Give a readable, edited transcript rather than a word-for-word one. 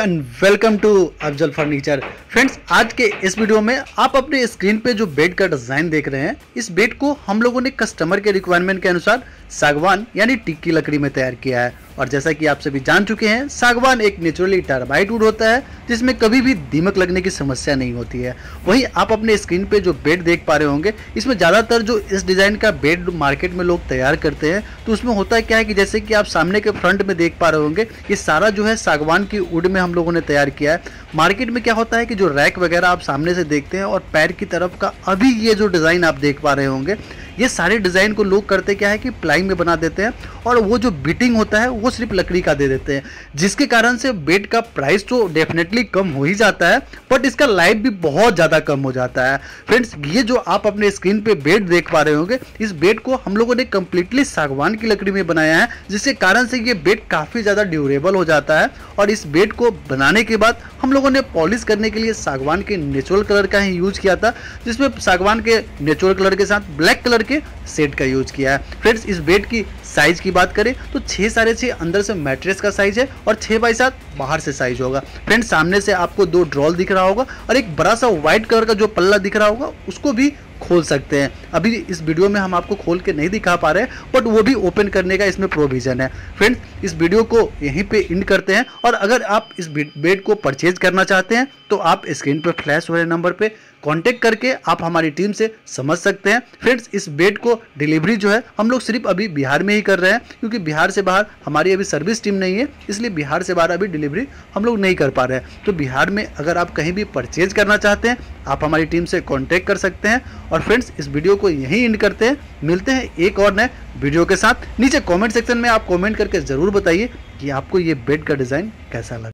And welcome to Afzal furniture. Friends, आज के इस वीडियो में आप अपने स्क्रीन पे जो बेड का डिजाइन देख रहे हैं, इस बेड को हम लोगों ने कस्टमर के रिक्वायरमेंट के अनुसार सागवान यानी टीक की लकड़ी में तैयार किया है। और जैसा कि आप सभी जान चुके हैं, सागवान एक नेचुरली टर्बाइट वुड होता है जिसमें कभी भी दीमक लगने की समस्या नहीं होती है। वहीं आप अपने स्क्रीन पे जो बेड देख पा रहे होंगे, इसमें ज़्यादातर जो इस डिज़ाइन का बेड मार्केट में लोग तैयार करते हैं, तो उसमें होता है क्या है कि जैसे कि आप सामने के फ्रंट में देख पा रहे होंगे, ये सारा जो है सागवान की वुड में हम लोगों ने तैयार किया है। मार्केट में क्या होता है कि जो रैक वगैरह आप सामने से देखते हैं और पैर की तरफ का अभी ये जो डिज़ाइन आप देख पा रहे होंगे, ये सारे डिज़ाइन को लोग करते क्या है कि प्लाई में बना देते हैं और वो जो बीटिंग होता है वो सिर्फ लकड़ी का दे देते हैं, जिसके कारण से बेड का प्राइस तो डेफिनेटली कम हो ही जाता है, बट इसका लाइफ भी बहुत ज़्यादा कम हो जाता है। फ्रेंड्स, ये जो आप अपने स्क्रीन पे बेड देख पा रहे होंगे, इस बेड को हम लोगों ने कम्प्लीटली सागवान की लकड़ी में बनाया है, जिसके कारण से ये बेड काफ़ी ज़्यादा ड्यूरेबल हो जाता है। और इस बेड को बनाने के बाद हम लोगों ने पॉलिश करने के लिए सागवान के नेचुरल कलर का ही यूज़ किया था, जिसमें सागवान के नेचुरल कलर के साथ ब्लैक कलर के सेट का यूज किया है। फ्रेंड्स, इस बेड की साइज की बात करें तो 6.5 अंदर से मैट्रेस का साइज है और 6x7 बाहर से साइज होगा। फ्रेंड्स, सामने से आपको 2 ड्रॉल दिख रहा होगा और एक बड़ा सा व्हाइट कलर का जो पल्ला दिख रहा होगा उसको भी खोल सकते हैं। अभी इस वीडियो में हम आपको खोल के नहीं दिखा पा रहे हैं, बट वो भी ओपन करने का इसमें प्रोविज़न है। फ्रेंड्स, इस वीडियो को यहीं पे एंड करते हैं और अगर आप इस बेड को परचेज करना चाहते हैं तो आप स्क्रीन पर फ्लैश हो रहे नंबर पे कांटेक्ट करके आप हमारी टीम से समझ सकते हैं। फ्रेंड्स, इस बेड को डिलीवरी जो है हम लोग सिर्फ अभी बिहार में ही कर रहे हैं, क्योंकि बिहार से बाहर हमारी अभी सर्विस टीम नहीं है, इसलिए बिहार से बाहर अभी डिलीवरी हम लोग नहीं कर पा रहे हैं। तो बिहार में अगर आप कहीं भी परचेज करना चाहते हैं, आप हमारी टीम से कांटेक्ट कर सकते हैं। और फ्रेंड्स, इस वीडियो को यहीं एंड करते हैं। मिलते हैं एक और नए वीडियो के साथ। नीचे कमेंट सेक्शन में आप कमेंट करके ज़रूर बताइए कि आपको ये बेड का डिज़ाइन कैसा लगा।